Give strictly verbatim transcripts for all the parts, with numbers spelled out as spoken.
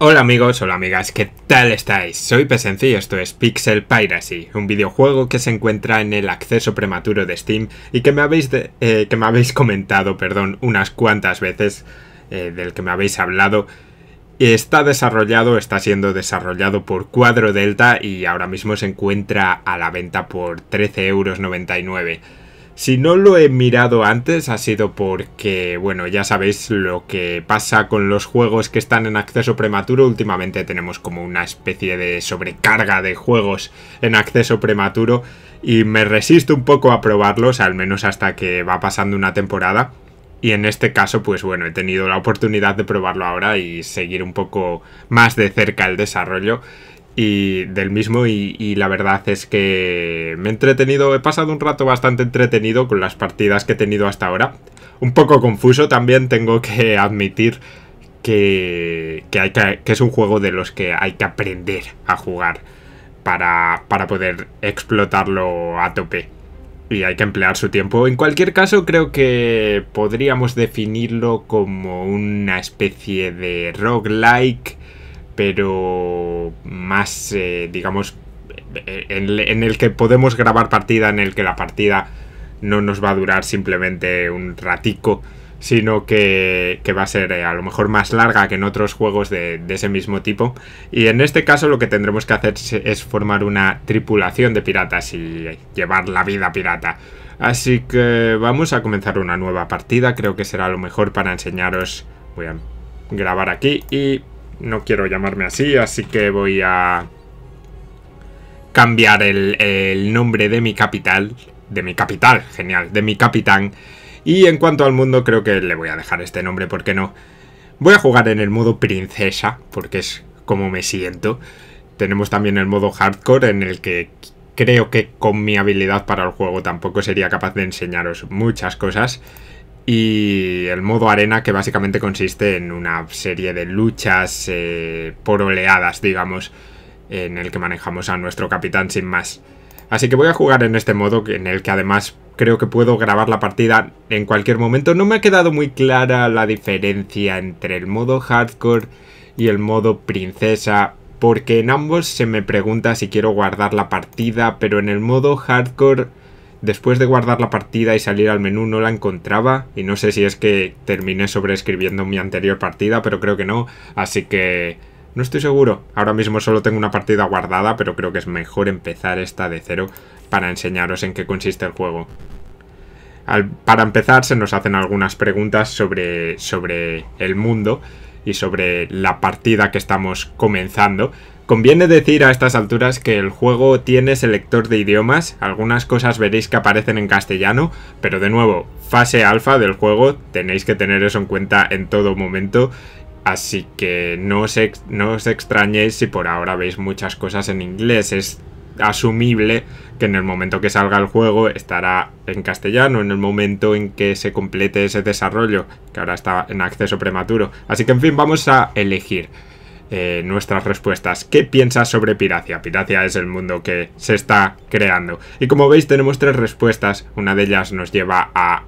Hola amigos, hola amigas, ¿qué tal estáis? Soy Psenci y esto es Pixel Piracy, un videojuego que se encuentra en el acceso prematuro de Steam y que me habéis, de, eh, que me habéis comentado perdón, unas cuantas veces, eh, del que me habéis hablado. Está desarrollado, está siendo desarrollado por Quadro Delta y ahora mismo se encuentra a la venta por trece euros noventa y nueve. Si no lo he mirado antes ha sido porque, bueno, ya sabéis lo que pasa con los juegos que están en acceso prematuro. Últimamente tenemos como una especie de sobrecarga de juegos en acceso prematuro y me resisto un poco a probarlos, al menos hasta que va pasando una temporada. Y en este caso, pues bueno, he tenido la oportunidad de probarlo ahora y seguir un poco más de cerca el desarrollo y del mismo y, y la verdad es que me he entretenido, he pasado un rato bastante entretenido con las partidas que he tenido hasta ahora. Un poco confuso también, tengo que admitir que, que, hay que, que es un juego de los que hay que aprender a jugar para, para poder explotarlo a tope. Y hay que emplear su tiempo. En cualquier caso, creo que podríamos definirlo como una especie de roguelike, pero más, eh, digamos, en, en el que podemos grabar partida, en el que la partida no nos va a durar simplemente un ratico, sino que, que va a ser eh, a lo mejor más larga que en otros juegos de, de ese mismo tipo. Y en este caso lo que tendremos que hacer es formar una tripulación de piratas y llevar la vida pirata. Así que vamos a comenzar una nueva partida, creo que será lo mejor para enseñaros. Voy a grabar aquí y no quiero llamarme así, así que voy a cambiar el, el nombre de mi capital, de mi capital, genial, de mi capitán. Y en cuanto al mundo, creo que le voy a dejar este nombre, ¿por qué no? Voy a jugar en el modo princesa, porque es como me siento. Tenemos también el modo hardcore, en el que creo que con mi habilidad para el juego tampoco sería capaz de enseñaros muchas cosas. Y el modo arena, que básicamente consiste en una serie de luchas eh, por oleadas, digamos, en el que manejamos a nuestro capitán sin más. Así que voy a jugar en este modo, en el que además creo que puedo grabar la partida en cualquier momento. No me ha quedado muy clara la diferencia entre el modo hardcore y el modo princesa, porque en ambos se me pregunta si quiero guardar la partida, pero en el modo hardcore, después de guardar la partida y salir al menú, no la encontraba. Y no sé si es que terminé sobreescribiendo mi anterior partida, pero creo que no, así que no estoy seguro. Ahora mismo solo tengo una partida guardada, pero creo que es mejor empezar esta de cero para enseñaros en qué consiste el juego. Al, para empezar se nos hacen algunas preguntas sobre, sobre el mundo y sobre la partida que estamos comenzando. Conviene decir a estas alturas que el juego tiene selector de idiomas. Algunas cosas veréis que aparecen en castellano, pero de nuevo, fase alfa del juego, tenéis que tener eso en cuenta en todo momento. Así que no os, ex, no os extrañéis si por ahora veis muchas cosas en inglés. Es asumible que en el momento que salga el juego estará en castellano, en el momento en que se complete ese desarrollo, que ahora está en acceso prematuro. Así que en fin, vamos a elegir eh, nuestras respuestas. ¿Qué piensas sobre piracia? Piracia es el mundo que se está creando. Y como veis tenemos tres respuestas. Una de ellas nos lleva a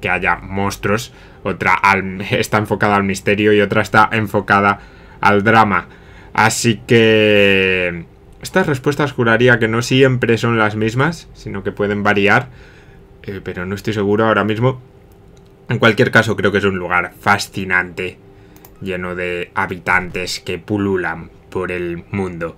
que haya monstruos, otra al, está enfocada al misterio y otra está enfocada al drama. Así que estas respuestas juraría que no siempre son las mismas, sino que pueden variar, eh, pero no estoy seguro ahora mismo. En cualquier caso creo que es un lugar fascinante, lleno de habitantes que pululan por el mundo.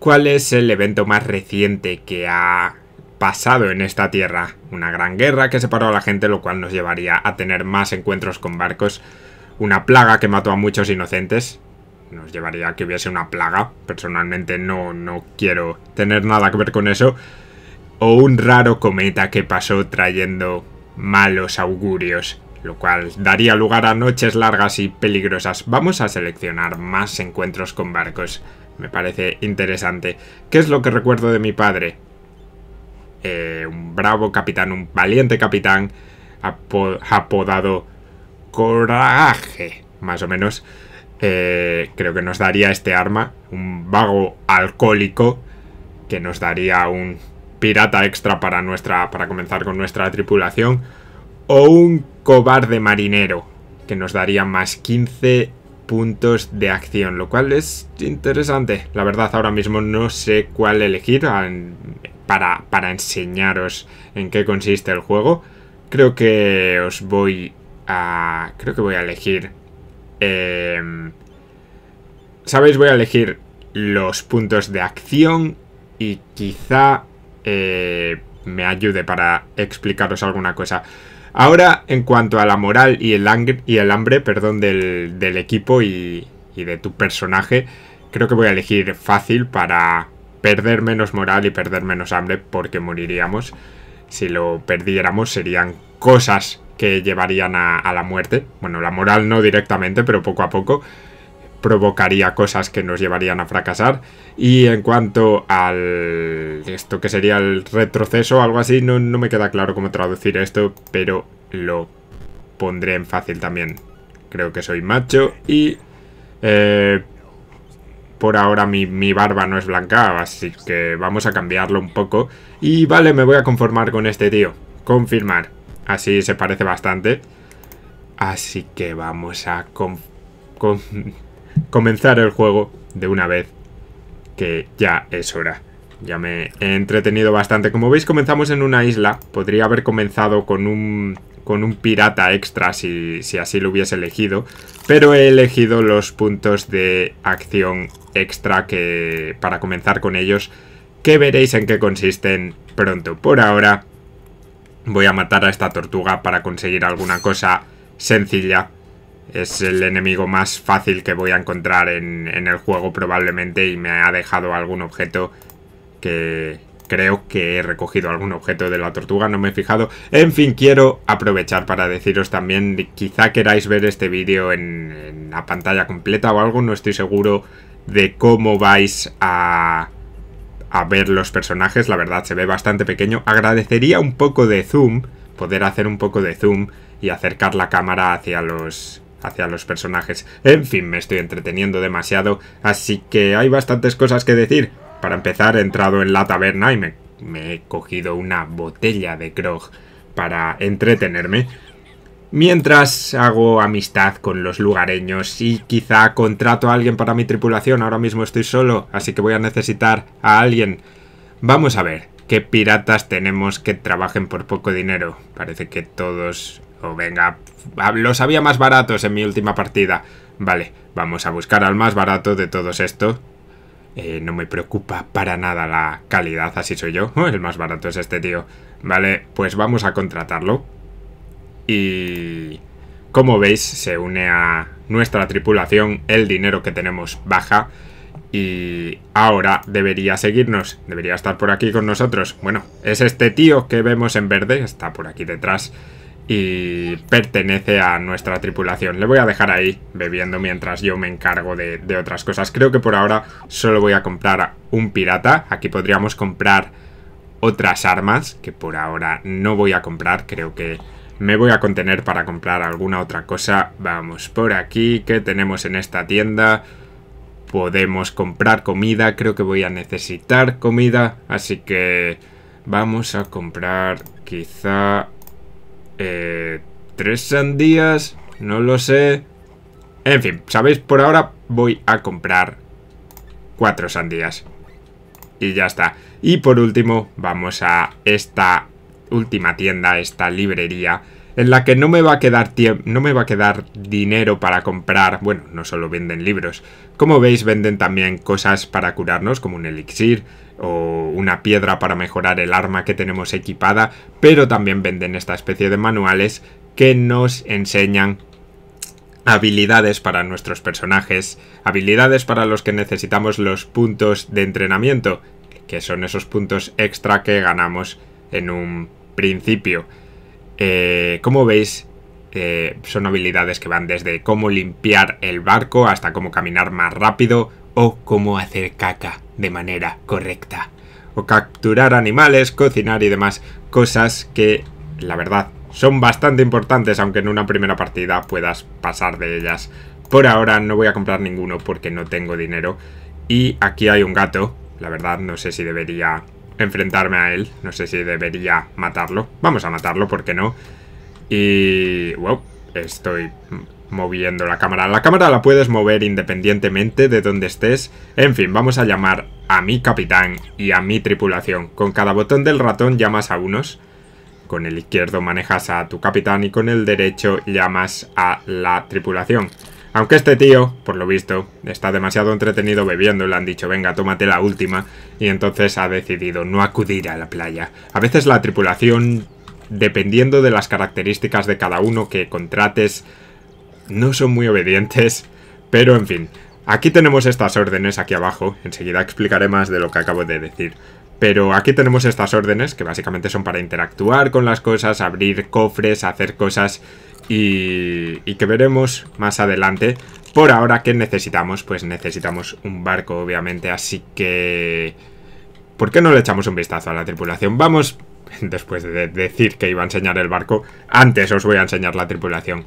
¿Cuál es el evento más reciente que ha pasado en esta tierra? Una gran guerra que separó a la gente, lo cual nos llevaría a tener más encuentros con barcos. Una plaga que mató a muchos inocentes, nos llevaría a que hubiese una plaga. Personalmente no, no quiero tener nada que ver con eso. O un raro cometa que pasó trayendo malos augurios, lo cual daría lugar a noches largas y peligrosas. Vamos a seleccionar más encuentros con barcos, me parece interesante. ¿Qué es lo que recuerdo de mi padre? Eh, un bravo capitán, un valiente capitán apod apodado Coraje, más o menos. Eh, creo que nos daría este arma, un vago alcohólico, que nos daría un pirata extra para, nuestra, para comenzar con nuestra tripulación, o un cobarde marinero, que nos daría más quince puntos de acción, lo cual es interesante. La verdad, ahora mismo no sé cuál elegir para, para enseñaros en qué consiste el juego. Creo que os voy a... Creo que voy a elegir... Eh, ¿Sabéis? Voy a elegir los puntos de acción y quizá eh, me ayude para explicaros alguna cosa. Ahora, en cuanto a la moral y el, y el hambre perdón, del, del equipo y, y de tu personaje, creo que voy a elegir fácil para perder menos moral y perder menos hambre, porque moriríamos. Si lo perdiéramos serían cosas que llevarían a, a la muerte. Bueno, la moral no directamente, pero poco a poco provocaría cosas que nos llevarían a fracasar. Y en cuanto al... esto que sería el retroceso, algo así, no, no me queda claro cómo traducir esto, pero lo pondré en fácil también. Creo que soy macho y... Eh, por ahora mi, mi barba no es blanca, así que vamos a cambiarlo un poco. Y vale, me voy a conformar con este tío. Confirmar. Así se parece bastante. Así que vamos a... Con, con, comenzar el juego de una vez, que ya es hora. Ya me he entretenido bastante. Como veis, comenzamos en una isla. Podría haber comenzado con un con un pirata extra si, si así lo hubiese elegido, pero he elegido los puntos de acción extra que para comenzar con ellos, que veréis en qué consisten pronto. Por ahora voy a matar a esta tortuga para conseguir alguna cosa sencilla. Es el enemigo más fácil que voy a encontrar en, en el juego probablemente, y me ha dejado algún objeto que... Creo que he recogido algún objeto de la tortuga, no me he fijado. En fin, quiero aprovechar para deciros también, quizá queráis ver este vídeo en, en la pantalla completa o algo. No estoy seguro de cómo vais a, a ver los personajes, la verdad se ve bastante pequeño. Agradecería un poco de zoom, poder hacer un poco de zoom y acercar la cámara hacia los... hacia los personajes. En fin, me estoy entreteniendo demasiado, así que hay bastantes cosas que decir. Para empezar, he entrado en la taberna y me, me he cogido una botella de grog para entretenerme, mientras hago amistad con los lugareños y quizá contrato a alguien para mi tripulación. Ahora mismo estoy solo, así que voy a necesitar a alguien. Vamos a ver qué piratas tenemos que trabajen por poco dinero. Parece que todos... Venga, los había más baratos en mi última partida. Vale, vamos a buscar al más barato de todos estos. Eh, no me preocupa para nada la calidad, así soy yo. El más barato es este tío. Vale, pues vamos a contratarlo. Y... como veis, se une a nuestra tripulación. El dinero que tenemos baja. Y ahora debería seguirnos. Debería estar por aquí con nosotros. Bueno, es este tío que vemos en verde. Está por aquí detrás. Y pertenece a nuestra tripulación. Le voy a dejar ahí bebiendo mientras yo me encargo de, de otras cosas. Creo que por ahora solo voy a comprar un pirata. Aquí podríamos comprar otras armas, que por ahora no voy a comprar. Creo que me voy a contener para comprar alguna otra cosa. Vamos por aquí. ¿Qué tenemos en esta tienda? Podemos comprar comida. Creo que voy a necesitar comida, así que vamos a comprar quizá... Eh, tres sandías, no lo sé. En fin, ¿sabéis? Por ahora voy a comprar cuatro sandías y ya está. Y por último vamos a esta última tienda, esta librería, en la que no me va a quedar tiempo, no me va a quedar dinero para comprar. Bueno, no solo venden libros. Como veis, venden también cosas para curarnos, como un elixir o una piedra para mejorar el arma que tenemos equipada. Pero también venden esta especie de manuales que nos enseñan habilidades para nuestros personajes. Habilidades para los que necesitamos los puntos de entrenamiento, que son esos puntos extra que ganamos en un principio. Eh, como veis, eh, son habilidades que van desde cómo limpiar el barco hasta cómo caminar más rápido o cómo hacer caca de manera correcta, o capturar animales, cocinar y demás cosas que, la verdad, son bastante importantes, aunque en una primera partida puedas pasar de ellas. Por ahora no voy a comprar ninguno porque no tengo dinero. Y aquí hay un gato. La verdad, no sé si debería... enfrentarme a él, no sé si debería matarlo. Vamos a matarlo, ¿por qué no? Y... wow, estoy moviendo la cámara. La cámara la puedes mover independientemente de donde estés. En fin, vamos a llamar a mi capitán y a mi tripulación. Con cada botón del ratón llamas a unos. Con el izquierdo manejas a tu capitán y con el derecho llamas a la tripulación. Aunque este tío, por lo visto, está demasiado entretenido bebiendo, le han dicho, venga, tómate la última, y entonces ha decidido no acudir a la playa. A veces la tripulación, dependiendo de las características de cada uno que contrates, no son muy obedientes, pero en fin. Aquí tenemos estas órdenes aquí abajo, enseguida explicaré más de lo que acabo de decir. Pero aquí tenemos estas órdenes que básicamente son para interactuar con las cosas, abrir cofres, hacer cosas y, y que veremos más adelante. Por ahora, ¿qué necesitamos? Pues necesitamos un barco, obviamente, así que... ¿por qué no le echamos un vistazo a la tripulación? Vamos, después de decir que iba a enseñar el barco, antes os voy a enseñar la tripulación.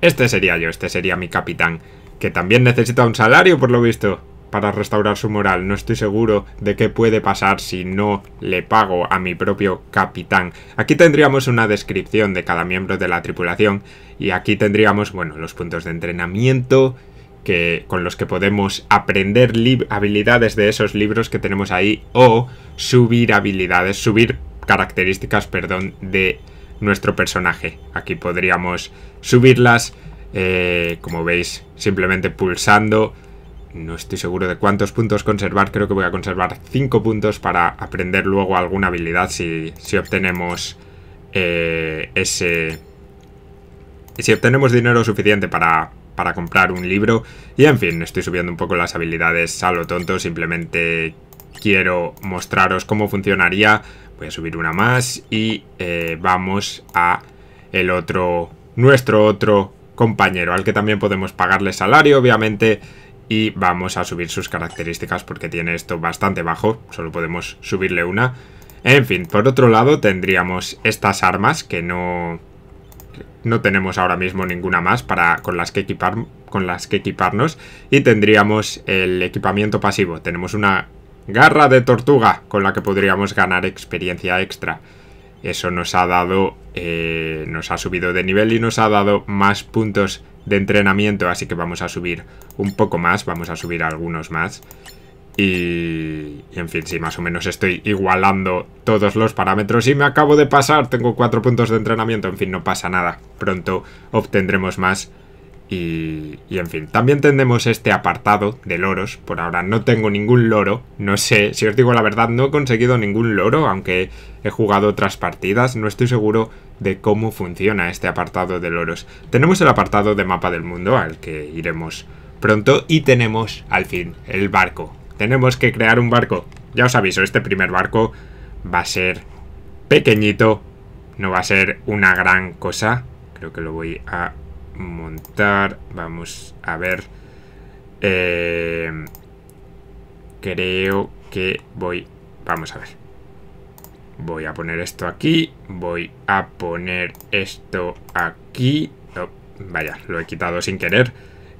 Este sería yo, este sería mi capitán, que también necesita un salario por lo visto. Para restaurar su moral, no estoy seguro de qué puede pasar si no le pago a mi propio capitán. Aquí tendríamos una descripción de cada miembro de la tripulación y aquí tendríamos, bueno, los puntos de entrenamiento que, con los que podemos aprender habilidades de esos libros que tenemos ahí o subir habilidades, subir características, perdón, de nuestro personaje. Aquí podríamos subirlas, eh, como veis, simplemente pulsando... No estoy seguro de cuántos puntos conservar, creo que voy a conservar cinco puntos para aprender luego alguna habilidad si, si obtenemos eh, ese... Si obtenemos dinero suficiente para, para comprar un libro. Y en fin, estoy subiendo un poco las habilidades a lo tonto, simplemente quiero mostraros cómo funcionaría. Voy a subir una más y eh, vamos a el otro, nuestro otro compañero, al que también podemos pagarle salario, obviamente. Y vamos a subir sus características porque tiene esto bastante bajo. Solo podemos subirle una. En fin, por otro lado tendríamos estas armas que no, no tenemos ahora mismo ninguna más para, con, las que equipar, con las que equiparnos. Y tendríamos el equipamiento pasivo. Tenemos una garra de tortuga con la que podríamos ganar experiencia extra. Eso nos ha dado, eh, nos ha subido de nivel y nos ha dado más puntos de entrenamiento, así que vamos a subir un poco más, vamos a subir algunos más y, y en fin, sí, más o menos estoy igualando todos los parámetros y me acabo de pasar, tengo cuatro puntos de entrenamiento, en fin, no pasa nada, pronto obtendremos más y, y en fin, también tenemos este apartado de loros. Por ahora no tengo ningún loro, no sé, si os digo la verdad no he conseguido ningún loro, aunque he jugado otras partidas, no estoy seguro de cómo funciona este apartado de loros. Tenemos el apartado de mapa del mundo, al que iremos pronto, y tenemos, al fin, el barco. Tenemos que crear un barco. Ya os aviso, este primer barco va a ser pequeñito, no va a ser una gran cosa. Creo que lo voy a montar, vamos a ver. Eh, creo que voy, vamos a ver. Voy a poner esto aquí, voy a poner esto aquí, oh, vaya, lo he quitado sin querer,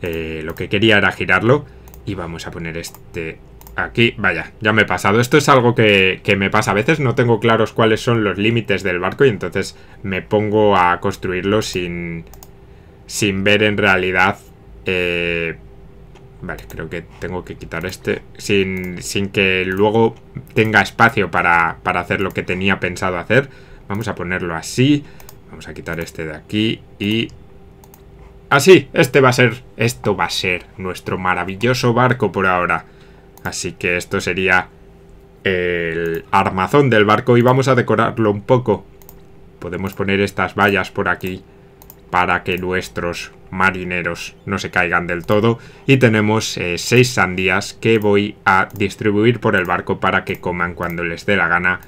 eh, lo que quería era girarlo y vamos a poner este aquí, vaya, ya me he pasado, esto es algo que, que me pasa a veces, no tengo claros cuáles son los límites del barco y entonces me pongo a construirlo sin, sin ver en realidad, eh, vale, creo que tengo que quitar este sin, sin que luego tenga espacio para, para hacer lo que tenía pensado hacer. Vamos a ponerlo así. Vamos a quitar este de aquí y... así, este va a ser... esto va a ser nuestro maravilloso barco por ahora. Así que esto sería el armazón del barco y vamos a decorarlo un poco. Podemos poner estas vallas por aquí para que nuestros marineros no se caigan del todo. Y tenemos eh, seis sandías que voy a distribuir por el barco para que coman cuando les dé la gana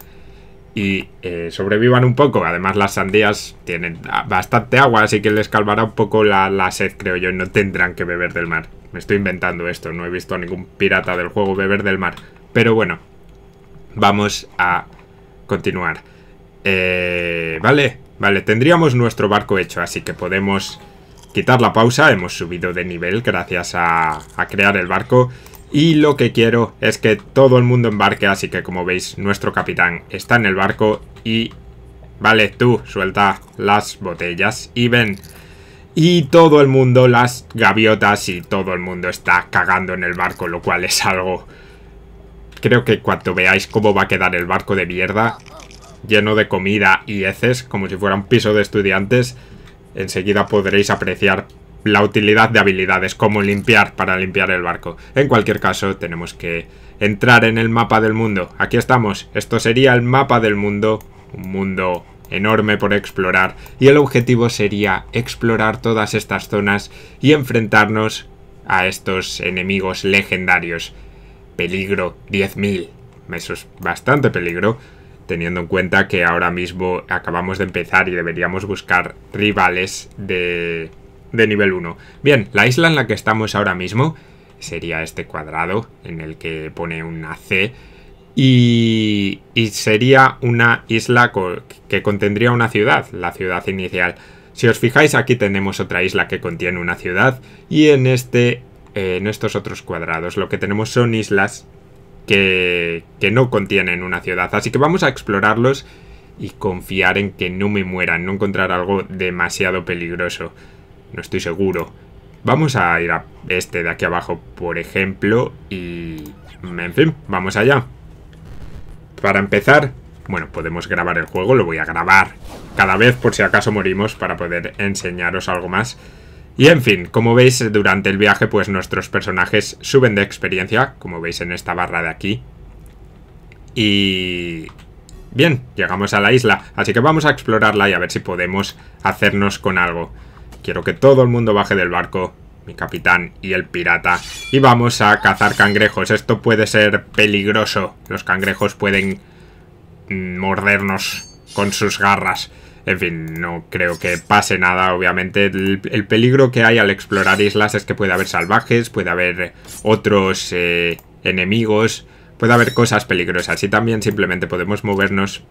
y eh, sobrevivan un poco. Además las sandías tienen bastante agua, así que les calmará un poco la, la sed, creo yo. No tendrán que beber del mar. Me estoy inventando esto, no he visto a ningún pirata del juego beber del mar. Pero bueno, vamos a continuar. Eh, vale, vale, tendríamos nuestro barco hecho, así que podemos... quitar la pausa, hemos subido de nivel gracias a, a crear el barco y lo que quiero es que todo el mundo embarque, así que como veis nuestro capitán está en el barco y... vale, tú, suelta las botellas y ven. y todo el mundo, las gaviotas y todo el mundo está cagando en el barco, lo cual es algo... Creo que cuando veáis cómo va a quedar el barco de mierda, lleno de comida y heces, como si fuera un piso de estudiantes, enseguida podréis apreciar la utilidad de habilidades, como limpiar, para limpiar el barco. En cualquier caso, tenemos que entrar en el mapa del mundo. Aquí estamos. Esto sería el mapa del mundo, un mundo enorme por explorar, y el objetivo sería explorar todas estas zonas y enfrentarnos a estos enemigos legendarios. Peligro diez mil. Eso es bastante peligro, teniendo en cuenta que ahora mismo acabamos de empezar y deberíamos buscar rivales de, de nivel uno. Bien, la isla en la que estamos ahora mismo sería este cuadrado en el que pone una C y, y sería una isla co- que contendría una ciudad, la ciudad inicial. Si os fijáis, aquí tenemos otra isla que contiene una ciudad y en, este, eh, en estos otros cuadrados lo que tenemos son islas Que, que no contienen una ciudad, así que vamos a explorarlos y confiar en que no me mueran, no encontrar algo demasiado peligroso. No estoy seguro. Vamos a ir a este de aquí abajo, por ejemplo, y... en fin, vamos allá. Para empezar, bueno, podemos grabar el juego, lo voy a grabar cada vez por si acaso morimos para poder enseñaros algo más. Y en fin, como veis durante el viaje pues nuestros personajes suben de experiencia, como veis en esta barra de aquí. Y... bien, llegamos a la isla, así que vamos a explorarla y a ver si podemos hacernos con algo. Quiero que todo el mundo baje del barco, mi capitán y el pirata, y vamos a cazar cangrejos. Esto puede ser peligroso, los cangrejos pueden mordernos con sus garras. En fin, no creo que pase nada, obviamente. El, el peligro que hay al explorar islas es que puede haber salvajes, puede haber otros eh, enemigos, puede haber cosas peligrosas. Y también simplemente podemos movernos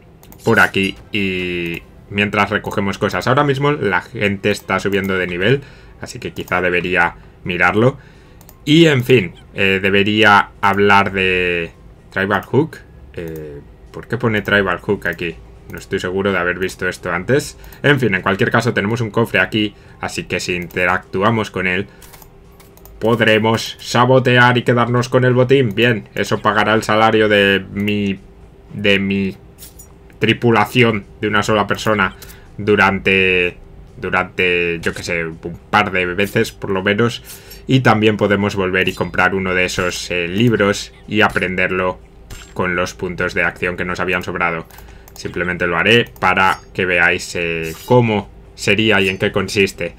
por aquí y mientras recogemos cosas. Ahora mismo la gente está subiendo de nivel, así que quizá debería mirarlo. Y en fin, eh, debería hablar de Tribal Hook. Eh, ¿Por qué pone Tribal Hook aquí? No estoy seguro de haber visto esto antes. En fin, en cualquier caso tenemos un cofre aquí, así que si interactuamos con él, podremos sabotear y quedarnos con el botín. Bien, eso pagará el salario de mi, de mi tripulación de una sola persona durante, durante, yo que sé, un par de veces por lo menos. Y también podemos volver y comprar uno de esos eh, libros y aprenderlo con los puntos de acción que nos habían sobrado. Simplemente lo haré para que veáis eh, cómo sería y en qué consiste.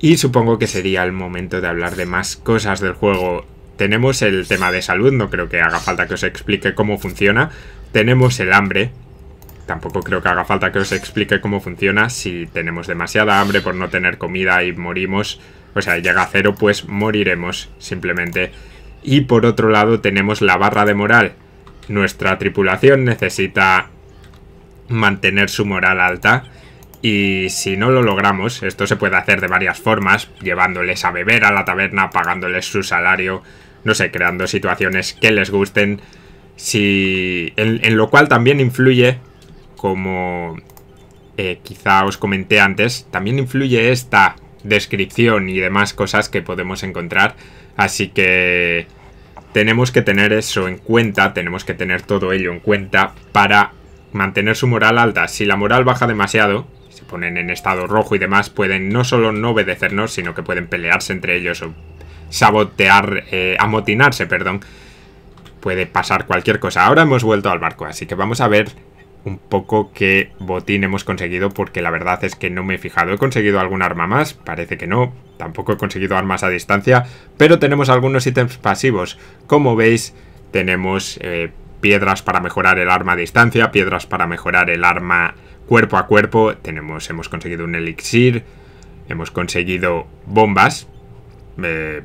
Y supongo que sería el momento de hablar de más cosas del juego. Tenemos el tema de salud, no creo que haga falta que os explique cómo funciona. Tenemos el hambre, tampoco creo que haga falta que os explique cómo funciona. Si tenemos demasiada hambre por no tener comida y morimos, o sea, llega a cero, pues moriremos simplemente. Y por otro lado tenemos la barra de moral. Nuestra tripulación necesita... mantener su moral alta y si no lo logramos, esto se puede hacer de varias formas, llevándoles a beber a la taberna, pagándoles su salario, no sé, creando situaciones que les gusten, si en, en lo cual también influye, como eh, quizá os comenté antes, también influye esta descripción y demás cosas que podemos encontrar, así que tenemos que tener eso en cuenta, tenemos que tener todo ello en cuenta para mantener su moral alta. Si la moral baja demasiado, se ponen en estado rojo y demás, pueden no solo no obedecernos, sino que pueden pelearse entre ellos o sabotear, eh, amotinarse, perdón. Puede pasar cualquier cosa. Ahora hemos vuelto al barco, así que vamos a ver un poco qué botín hemos conseguido, porque la verdad es que no me he fijado. ¿He conseguido algún arma más? Parece que no. Tampoco he conseguido armas a distancia, pero tenemos algunos ítems pasivos. Como veis, tenemos... Eh, piedras para mejorar el arma a distancia, piedras para mejorar el arma cuerpo a cuerpo. Tenemos, hemos conseguido un elixir, hemos conseguido bombas. Eh,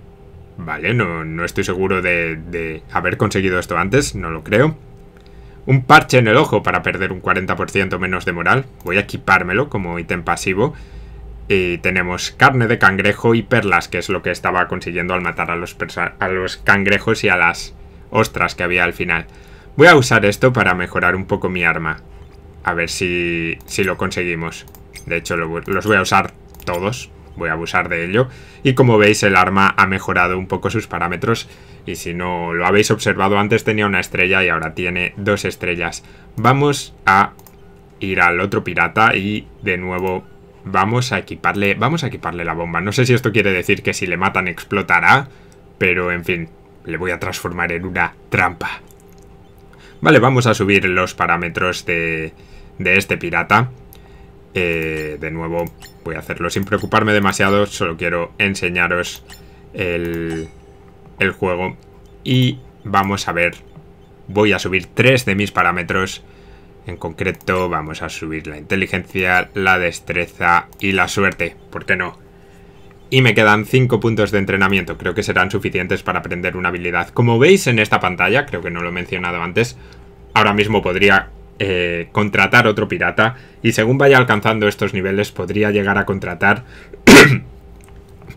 vale, no, no estoy seguro de, de haber conseguido esto antes, no lo creo. Un parche en el ojo para perder un cuarenta por ciento menos de moral. Voy a equipármelo como ítem pasivo. Y tenemos carne de cangrejo y perlas, que es lo que estaba consiguiendo al matar a los, a los cangrejos y a las ostras que había al final. Voy a usar esto para mejorar un poco mi arma. A ver si, si lo conseguimos. De hecho, lo, los voy a usar todos. voy a abusar de ello. Y como veis, el arma ha mejorado un poco sus parámetros, y si no lo habéis observado, antes tenía una estrella y ahora tiene dos estrellas. Vamos a ir al otro pirata y de nuevo vamos a equiparle, vamos a equiparle la bomba. No sé si esto quiere decir que si le matan explotará, pero en fin, le voy a transformar en una trampa. Vale, vamos a subir los parámetros de, de este pirata. Eh, de nuevo, voy a hacerlo sin preocuparme demasiado, solo quiero enseñaros el, el juego. Y vamos a ver, voy a subir tres de mis parámetros. En concreto, vamos a subir la inteligencia, la destreza y la suerte, ¿por qué no? Y me quedan cinco puntos de entrenamiento, creo que serán suficientes para aprender una habilidad. Como veis en esta pantalla, creo que no lo he mencionado antes, ahora mismo podría eh, contratar otro pirata, y según vaya alcanzando estos niveles podría llegar a contratar...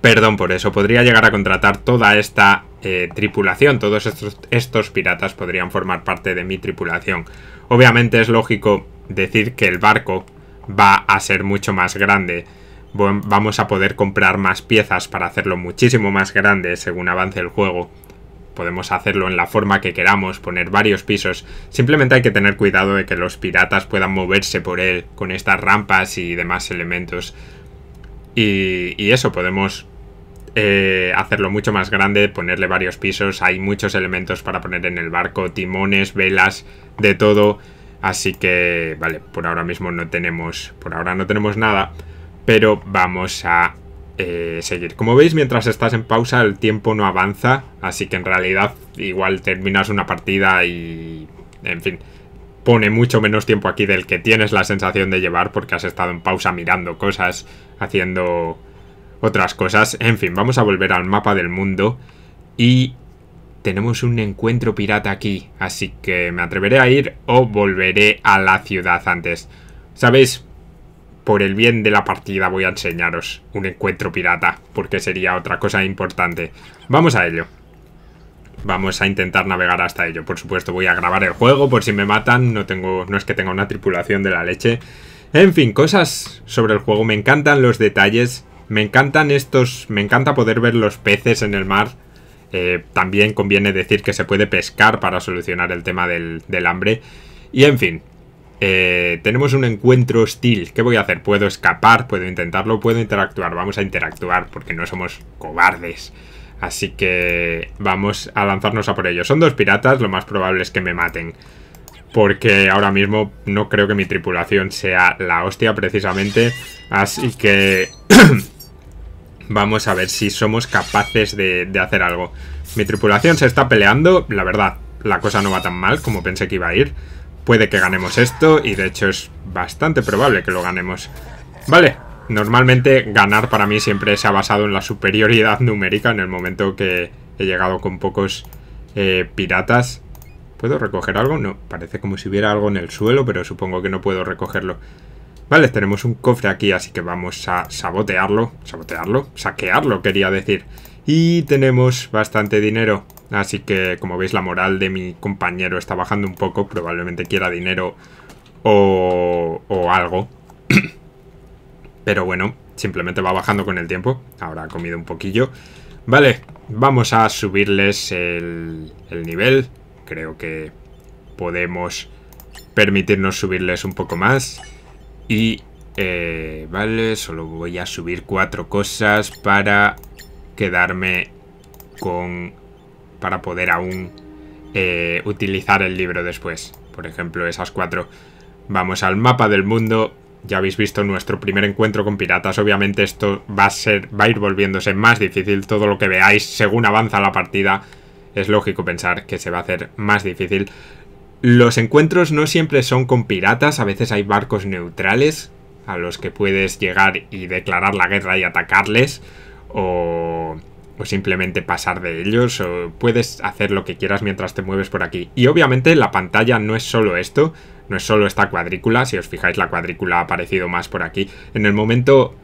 Perdón por eso, podría llegar a contratar toda esta eh, tripulación, todos estos, estos piratas podrían formar parte de mi tripulación. Obviamente es lógico decir que el barco va a ser mucho más grande. Vamos a poder comprar más piezas para hacerlo muchísimo más grande según avance el juego. Podemos hacerlo en la forma que queramos, poner varios pisos. Simplemente hay que tener cuidado de que los piratas puedan moverse por él con estas rampas y demás elementos. Y, y eso, podemos eh, hacerlo mucho más grande, ponerle varios pisos. Hay muchos elementos para poner en el barco, timones, velas... de todo, así que vale, por ahora mismo no tenemos por ahora no tenemos nada, pero vamos a eh, seguir. Como veis, mientras estás en pausa el tiempo no avanza, así que en realidad igual terminas una partida y en fin, pone mucho menos tiempo aquí del que tienes la sensación de llevar, porque has estado en pausa mirando cosas, haciendo otras cosas. En fin, vamos a volver al mapa del mundo y tenemos un encuentro pirata aquí, así que me atreveré a ir o volveré a la ciudad antes. ¿Sabéis? Por el bien de la partida voy a enseñaros un encuentro pirata, porque sería otra cosa importante. Vamos a ello. Vamos a intentar navegar hasta ello. Por supuesto voy a grabar el juego por si me matan. No tengo, no es que tenga una tripulación de la leche. En fin, cosas sobre el juego. Me encantan los detalles. Me encantan estos... Me encanta poder ver los peces en el mar. Eh, también conviene decir que se puede pescar para solucionar el tema del, del hambre. Y en fin, eh, tenemos un encuentro hostil. ¿Qué voy a hacer? ¿Puedo escapar? ¿Puedo intentarlo? ¿Puedo interactuar? Vamos a interactuar porque no somos cobardes. Así que vamos a lanzarnos a por ello. Son dos piratas, lo más probable es que me maten, porque ahora mismo no creo que mi tripulación sea la hostia precisamente. Así que... Vamos a ver si somos capaces de, de hacer algo. Mi tripulación se está peleando. La verdad, la cosa no va tan mal como pensé que iba a ir. Puede que ganemos esto y de hecho es bastante probable que lo ganemos. Vale, normalmente ganar para mí siempre se ha basado en la superioridad numérica. En el momento que he llegado con pocos eh, piratas. ¿Puedo recoger algo? No, parece como si hubiera algo en el suelo, pero supongo que no puedo recogerlo. Vale, tenemos un cofre aquí, así que vamos a sabotearlo, sabotearlo, saquearlo quería decir. Y tenemos bastante dinero, así que como veis la moral de mi compañero está bajando un poco, probablemente quiera dinero o, o algo. Pero bueno, simplemente va bajando con el tiempo, ahora ha comido un poquillo. Vale, vamos a subirles el, el nivel, creo que podemos permitirnos subirles un poco más. Y, eh, vale, solo voy a subir cuatro cosas para quedarme con... para poder aún eh, utilizar el libro después. Por ejemplo, esas cuatro. Vamos al mapa del mundo. Ya habéis visto nuestro primer encuentro con piratas. Obviamente esto va a ser, va a ir volviéndose más difícil. Todo lo que veáis según avanza la partida, es lógico pensar que se va a hacer más difícil. Los encuentros no siempre son con piratas, a veces hay barcos neutrales a los que puedes llegar y declarar la guerra y atacarles, o, o simplemente pasar de ellos, o puedes hacer lo que quieras mientras te mueves por aquí. Y obviamente la pantalla no es solo esto, no es solo esta cuadrícula, si os fijáis la cuadrícula ha aparecido más por aquí. En el momento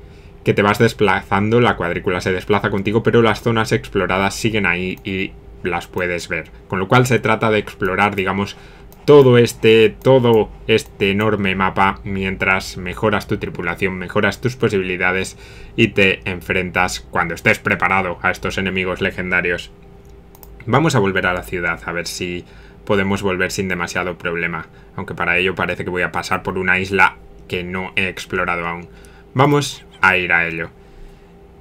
que te vas desplazando la cuadrícula se desplaza contigo, pero las zonas exploradas siguen ahí y las puedes ver. Con lo cual se trata de explorar, digamos, todo este, todo este enorme mapa mientras mejoras tu tripulación, mejoras tus posibilidades y te enfrentas, cuando estés preparado, a estos enemigos legendarios. Vamos a volver a la ciudad a ver si podemos volver sin demasiado problema, aunque para ello parece que voy a pasar por una isla que no he explorado aún. Vamos a ir a ello.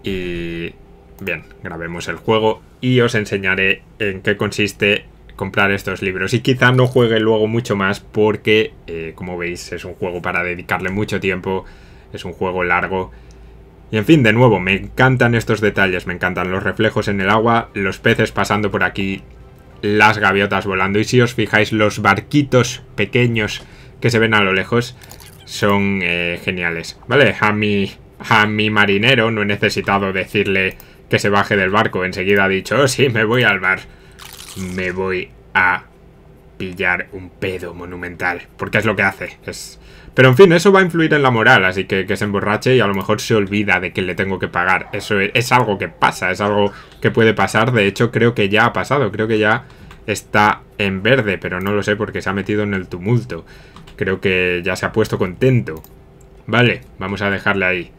Y bien, grabemos el juego y os enseñaré en qué consiste comprar estos libros, y quizá no juegue luego mucho más porque, eh, como veis, es un juego para dedicarle mucho tiempo, es un juego largo. Y en fin, de nuevo, me encantan estos detalles, me encantan los reflejos en el agua, los peces pasando por aquí, las gaviotas volando, y si os fijáis, los barquitos pequeños que se ven a lo lejos son eh, geniales. Vale, a mi, a mi marinero no he necesitado decirle que se baje del barco, enseguida ha dicho, oh sí, me voy al mar. Me voy a pillar un pedo monumental, porque es lo que hace. Es... Pero en fin, eso va a influir en la moral, así que que se emborrache y a lo mejor se olvida de que le tengo que pagar. Eso es, es algo que pasa, es algo que puede pasar. De hecho, creo que ya ha pasado, creo que ya está en verde, pero no lo sé porque se ha metido en el tumulto. Creo que ya se ha puesto contento. Vale, vamos a dejarle ahí.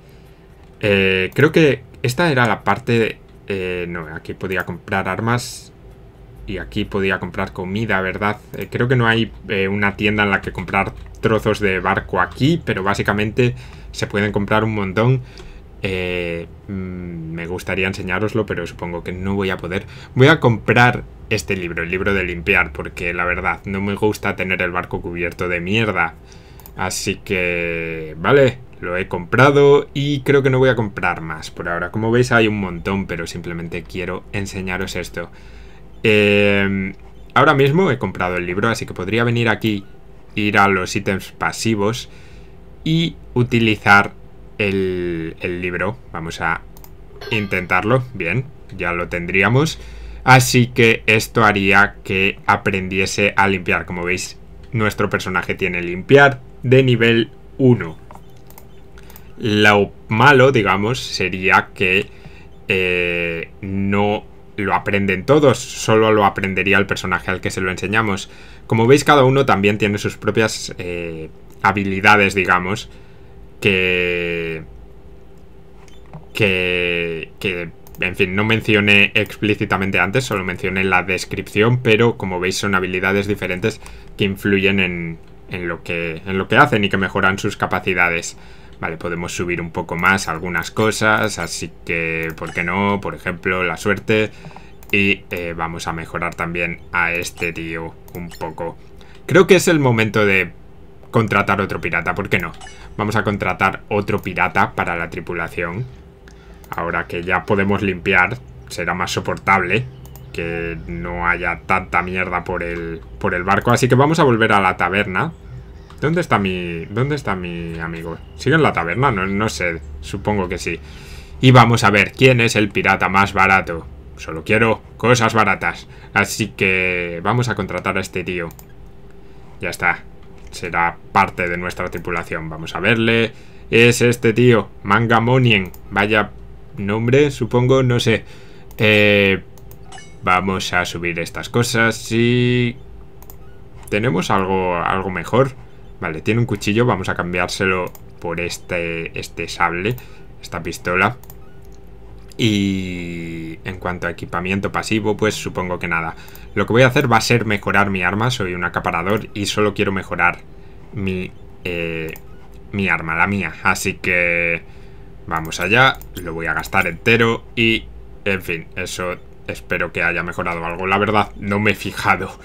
Eh, creo que esta era la parte... Eh, no, aquí podía comprar armas... Y aquí podía comprar comida, ¿verdad? Eh, creo que no hay eh, una tienda en la que comprar trozos de barco aquí, pero básicamente se pueden comprar un montón. Eh, mmm, me gustaría enseñároslo, pero supongo que no voy a poder. Voy a comprar este libro, el libro de limpiar, porque la verdad no me gusta tener el barco cubierto de mierda. Así que... vale, lo he comprado y creo que no voy a comprar más por ahora. Como veis hay un montón, pero simplemente quiero enseñaros esto. Eh, ahora mismo he comprado el libro, así que podría venir aquí, ir a los ítems pasivos y utilizar el, el libro. Vamos a intentarlo. Bien, ya lo tendríamos. Así que esto haría que aprendiese a limpiar. Como veis, nuestro personaje tiene limpiar de nivel uno. Lo malo, digamos, sería que eh, no... lo aprenden todos, solo lo aprendería el personaje al que se lo enseñamos. Como veis, cada uno también tiene sus propias eh, habilidades, digamos, que, que... que... en fin, no mencioné explícitamente antes, solo mencioné la descripción, pero como veis son habilidades diferentes que influyen en, en, lo que, en lo que hacen y que mejoran sus capacidades. Vale, podemos subir un poco más algunas cosas, así que, ¿por qué no? Por ejemplo, la suerte. Y eh, vamos a mejorar también a este tío un poco. Creo que es el momento de contratar otro pirata, ¿por qué no? Vamos a contratar otro pirata para la tripulación. Ahora que ya podemos limpiar, será más soportable que no haya tanta mierda por el, por el barco. Así que vamos a volver a la taberna. ¿Dónde está mi, dónde está mi amigo? ¿Sigue en la taberna? No, no sé, supongo que sí. Y vamos a ver quién es el pirata más barato. Solo quiero cosas baratas. Así que vamos a contratar a este tío. Ya está. Será parte de nuestra tripulación. Vamos a verle. Es este tío, Mangamonien. Vaya nombre, supongo, no sé. Eh, vamos a subir estas cosas y... ¿tenemos algo, algo mejor? Vale, tiene un cuchillo, vamos a cambiárselo por este, este sable, esta pistola. Y en cuanto a equipamiento pasivo, pues supongo que nada. Lo que voy a hacer va a ser mejorar mi arma, soy un acaparador y solo quiero mejorar mi, eh, mi arma, la mía. Así que vamos allá, lo voy a gastar entero y en fin, eso espero que haya mejorado algo. La verdad, no me he fijado,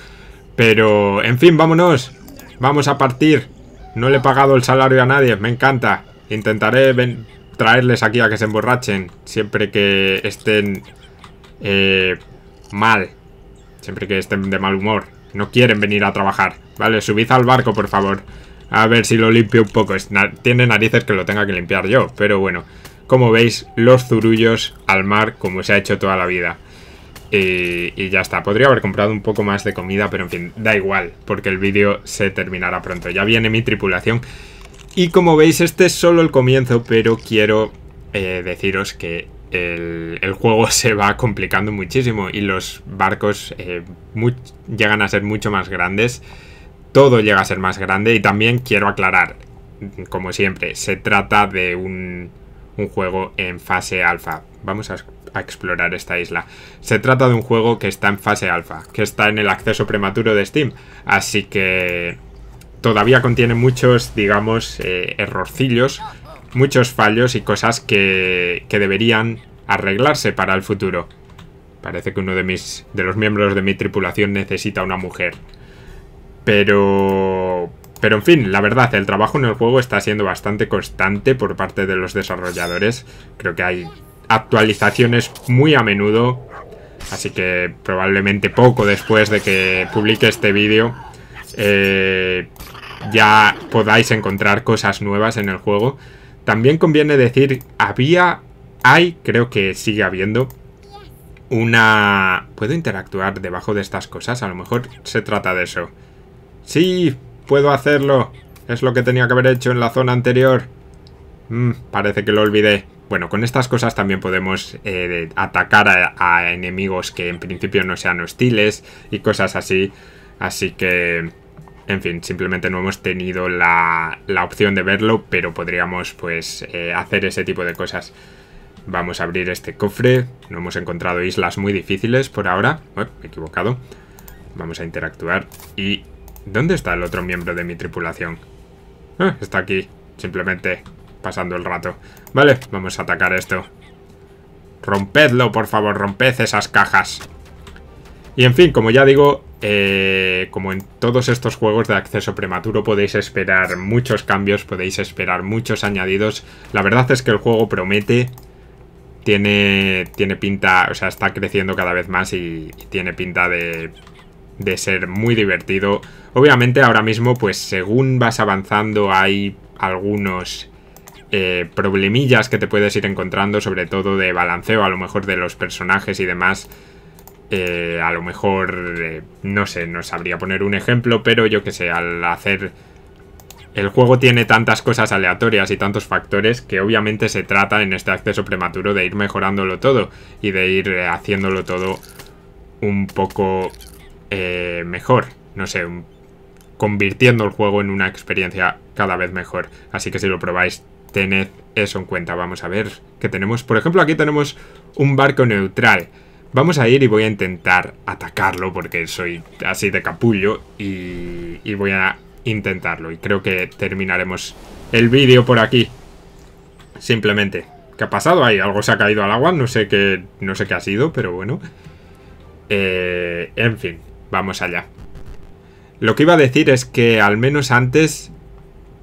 pero en fin, vámonos. Vamos a partir. No le he pagado el salario a nadie. Me encanta. Intentaré ven traerles aquí a que se emborrachen. Siempre que estén eh, mal. Siempre que estén de mal humor. No quieren venir a trabajar. Vale, subid al barco, por favor. A ver si lo limpio un poco. Es na tiene narices que lo tenga que limpiar yo. Pero bueno. Como veis, los zurullos al mar como se ha hecho toda la vida. Y, y ya está, podría haber comprado un poco más de comida, pero en fin, da igual, porque el vídeo se terminará pronto. Ya viene mi tripulación y como veis este es solo el comienzo, pero quiero eh, deciros que el, el juego se va complicando muchísimo y los barcos eh, muy, llegan a ser mucho más grandes. todo llega a ser más grande. Y también quiero aclarar, como siempre, se trata de un, un juego en fase alfa. Vamos a, a explorar esta isla. Se trata de un juego que está en fase alfa, que está en el acceso prematuro de Steam. Así que todavía contiene muchos, digamos, eh, errorcillos, muchos fallos y cosas que, que deberían arreglarse para el futuro. Parece que uno de, mis, de los miembros de mi tripulación necesita una mujer. Pero... Pero en fin, la verdad, el trabajo en el juego está siendo bastante constante por parte de los desarrolladores. Creo que hay actualizaciones muy a menudo. Así que probablemente poco después de que publique este vídeo, eh, ya podáis encontrar cosas nuevas en el juego. También conviene decir, había... Hay, creo que sigue habiendo una... ¿Puedo interactuar debajo de estas cosas? A lo mejor se trata de eso. ¡Sí! ¡Puedo hacerlo! Es lo que tenía que haber hecho en la zona anterior. Mm, parece que lo olvidé. Bueno, con estas cosas también podemos eh, atacar a, a enemigos que en principio no sean hostiles y cosas así. Así que... En fin, simplemente no hemos tenido la, la opción de verlo, pero podríamos pues eh, hacer ese tipo de cosas. Vamos a abrir este cofre. No hemos encontrado islas muy difíciles por ahora. Uy, me he equivocado. Vamos a interactuar. ¿Y dónde está el otro miembro de mi tripulación? Ah, está aquí, simplemente pasando el rato. Vale, vamos a atacar esto. Rompedlo, por favor, romped esas cajas. Y en fin, como ya digo... Eh, como en todos estos juegos de acceso prematuro podéis esperar muchos cambios, podéis esperar muchos añadidos. La verdad es que el juego promete, tiene, tiene pinta, o sea, está creciendo cada vez más y, y tiene pinta de, de ser muy divertido. Obviamente ahora mismo, pues según vas avanzando hay algunos eh, problemillas que te puedes ir encontrando, sobre todo de balanceo, a lo mejor de los personajes y demás. Eh, a lo mejor, eh, no sé, no sabría poner un ejemplo, pero yo que sé, al hacer... El juego tiene tantas cosas aleatorias y tantos factores que obviamente se trata en este acceso prematuro de ir mejorándolo todo y de ir eh, haciéndolo todo un poco eh, mejor, no sé, un... convirtiendo el juego en una experiencia cada vez mejor. Así que si lo probáis, tened eso en cuenta. Vamos a ver qué tenemos. Por ejemplo, aquí tenemos un barco neutral. Vamos a ir y voy a intentar atacarlo porque soy así de capullo y, y voy a intentarlo. Y creo que terminaremos el vídeo por aquí. Simplemente. ¿Qué ha pasado ahí? Algo se ha caído al agua. No sé qué, no sé qué ha sido, pero bueno. Eh, en fin, vamos allá. Lo que iba a decir es que al menos antes...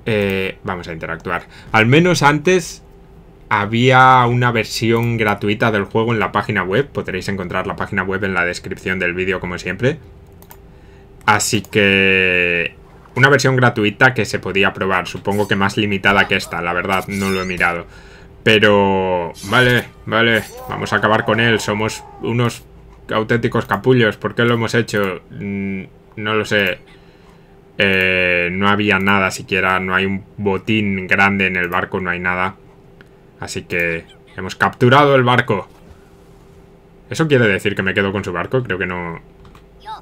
Eh, vamos a interactuar. Al menos antes... Había una versión gratuita del juego en la página web. Podréis encontrar la página web en la descripción del vídeo, como siempre. Así que... Una versión gratuita que se podía probar. Supongo que más limitada que esta. La verdad, no lo he mirado. Pero... Vale, vale. Vamos a acabar con él. Somos unos auténticos capullos. ¿Por qué lo hemos hecho? No lo sé. Eh, no había nada siquiera. No hay un botín grande en el barco. No hay nada. Así que hemos capturado el barco. ¿Eso quiere decir que me quedo con su barco? Creo que no...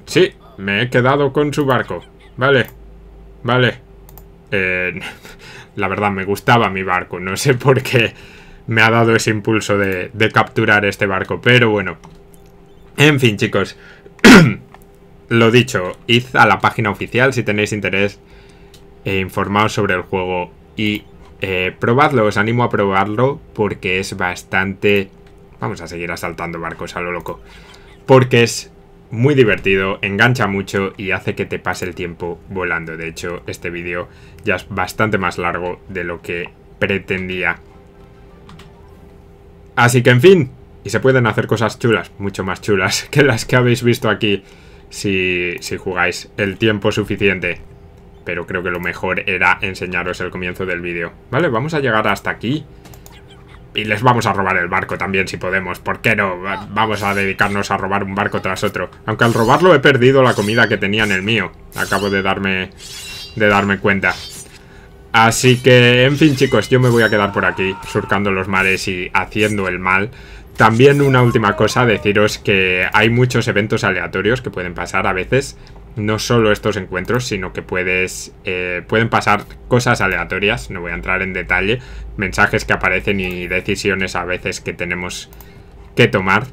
Sí, me he quedado con su barco. Vale, vale. Eh, la verdad, me gustaba mi barco. No sé por qué me ha dado ese impulso de, de capturar este barco. Pero bueno. En fin, chicos. Lo dicho, id a la página oficial si tenéis interés. E informaos sobre el juego y... Eh, probadlo, os animo a probarlo porque es bastante... Vamos a seguir asaltando barcos a lo loco. Porque es muy divertido, engancha mucho y hace que te pase el tiempo volando. De hecho, este vídeo ya es bastante más largo de lo que pretendía. Así que, en fin, y se pueden hacer cosas chulas, mucho más chulas que las que habéis visto aquí si, si jugáis el tiempo suficiente. Pero creo que lo mejor era enseñaros el comienzo del vídeo. Vale, vamos a llegar hasta aquí. Y les vamos a robar el barco también si podemos. ¿Por qué no? Vamos a dedicarnos a robar un barco tras otro. Aunque al robarlo he perdido la comida que tenía en el mío. Acabo de darme, de darme cuenta. Así que, en fin, chicos, yo me voy a quedar por aquí, surcando los mares y haciendo el mal. También una última cosa, deciros que hay muchos eventos aleatorios que pueden pasar a veces. no solo estos encuentros, sino que puedes eh, pueden pasar cosas aleatorias, no voy a entrar en detalle, mensajes que aparecen y decisiones a veces que tenemos que tomar.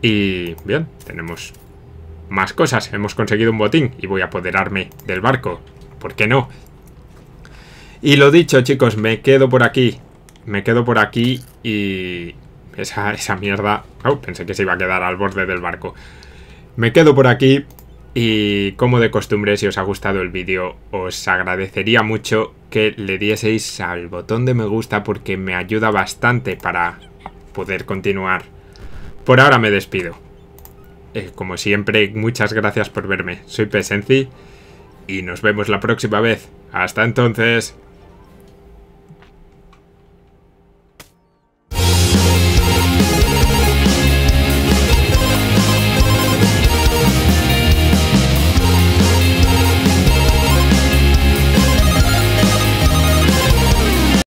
Y bien, tenemos más cosas, hemos conseguido un botín y voy a apoderarme del barco, ¿por qué no? Y lo dicho, chicos, me quedo por aquí, me quedo por aquí y esa, esa mierda, oh, pensé que se iba a quedar al borde del barco. Me quedo por aquí y como de costumbre, si os ha gustado el vídeo, os agradecería mucho que le dieseis al botón de me gusta porque me ayuda bastante para poder continuar. Por ahora me despido. Eh, como siempre, muchas gracias por verme. Soy Psenci y nos vemos la próxima vez. Hasta entonces.